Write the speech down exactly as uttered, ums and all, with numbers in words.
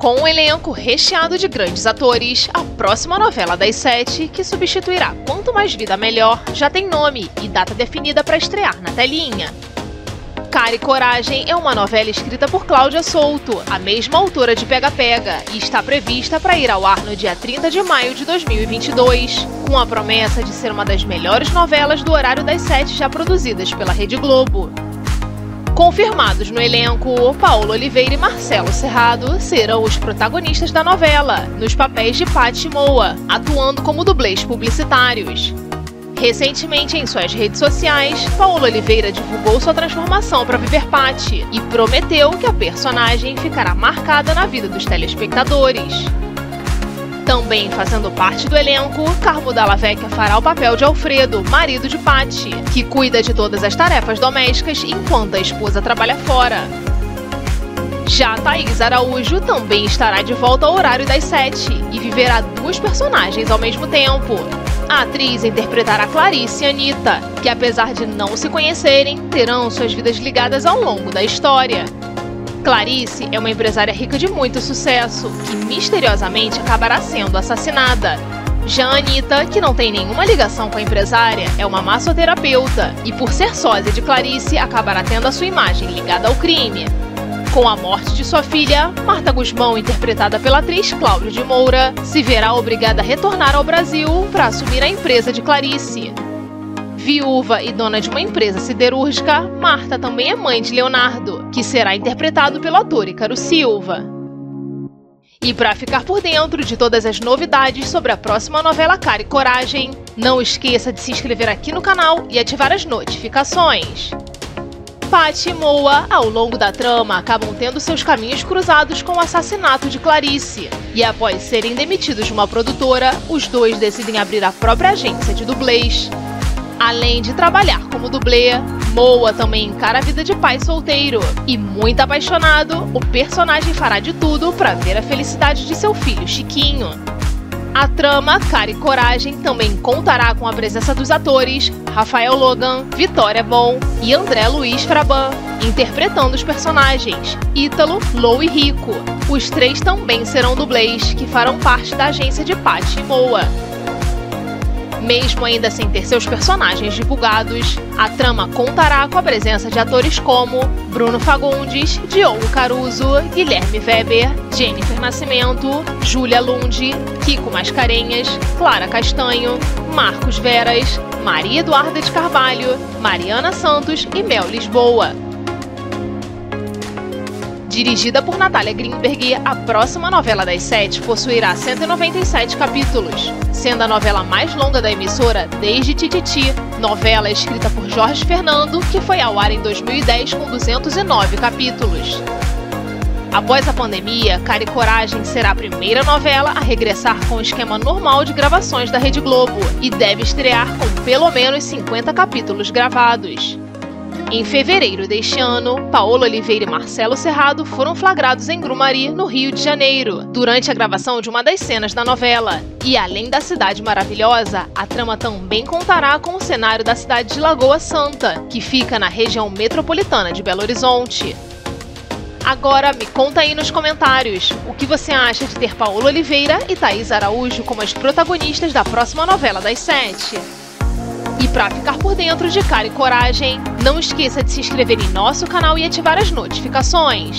Com um elenco recheado de grandes atores, a próxima novela das sete, que substituirá Quanto Mais Vida Melhor, já tem nome e data definida para estrear na telinha. Cara e Coragem é uma novela escrita por Cláudia Souto, a mesma autora de Pega Pega, e está prevista para ir ao ar no dia trinta de maio de dois mil e vinte e dois, com a promessa de ser uma das melhores novelas do horário das sete já produzidas pela Rede Globo. Confirmados no elenco, Paolla Oliveira e Marcelo Serrado serão os protagonistas da novela, nos papéis de Paty e Moa, atuando como dublês publicitários. Recentemente, em suas redes sociais, Paolla Oliveira divulgou sua transformação para viver Paty e prometeu que a personagem ficará marcada na vida dos telespectadores. Também fazendo parte do elenco, Carmo Dalla Vecchia fará o papel de Alfredo, marido de Paty, que cuida de todas as tarefas domésticas enquanto a esposa trabalha fora. Já Taís Araújo também estará de volta ao horário das sete e viverá duas personagens ao mesmo tempo. A atriz interpretará Clarice e Anitta, que apesar de não se conhecerem, terão suas vidas ligadas ao longo da história. Clarice é uma empresária rica de muito sucesso, que misteriosamente acabará sendo assassinada. Já a Anitta, que não tem nenhuma ligação com a empresária, é uma massoterapeuta e, por ser sósia de Clarice, acabará tendo a sua imagem ligada ao crime. Com a morte de sua filha, Marta Guzmão, interpretada pela atriz Cláudia Di Moura, se verá obrigada a retornar ao Brasil para assumir a empresa de Clarice. Viúva e dona de uma empresa siderúrgica, Marta também é mãe de Leonardo, que será interpretado pelo ator Ícaro Silva. E para ficar por dentro de todas as novidades sobre a próxima novela Cara e Coragem, não esqueça de se inscrever aqui no canal e ativar as notificações. Paty e Moa, ao longo da trama, acabam tendo seus caminhos cruzados com o assassinato de Clarice. E após serem demitidos de uma produtora, os dois decidem abrir a própria agência de dublês. Além de trabalhar como dublê, Moa também encara a vida de pai solteiro. E muito apaixonado, o personagem fará de tudo para ver a felicidade de seu filho Chiquinho. A trama Cara e Coragem também contará com a presença dos atores Rafael Logan, Vitória Bon e André Luiz Frabant, interpretando os personagens Ítalo, Lou e Rico. Os três também serão dublês, que farão parte da agência de Paty e Moa. Mesmo ainda sem ter seus personagens divulgados, a trama contará com a presença de atores como Bruno Fagundes, Diogo Caruso, Guilherme Weber, Jennifer Nascimento, Júlia Lund, Kiko Mascarenhas, Clara Castanho, Marcos Veras, Maria Eduarda de Carvalho, Mariana Santos e Mel Lisboa. Dirigida por Natália Greenberg, a próxima novela das sete possuirá cento e noventa e sete capítulos, sendo a novela mais longa da emissora desde Tititi, novela escrita por Jorge Fernando, que foi ao ar em dois mil e dez com duzentos e nove capítulos. Após a pandemia, Cara e Coragem será a primeira novela a regressar com o esquema normal de gravações da Rede Globo e deve estrear com pelo menos cinquenta capítulos gravados. Em fevereiro deste ano, Paolla Oliveira e Marcelo Serrado foram flagrados em Grumari, no Rio de Janeiro, durante a gravação de uma das cenas da novela. E além da Cidade Maravilhosa, a trama também contará com o cenário da cidade de Lagoa Santa, que fica na região metropolitana de Belo Horizonte. Agora me conta aí nos comentários o que você acha de ter Paolla Oliveira e Taís Araújo como as protagonistas da próxima novela das sete. E para ficar por dentro de Cara e Coragem, não esqueça de se inscrever em nosso canal e ativar as notificações.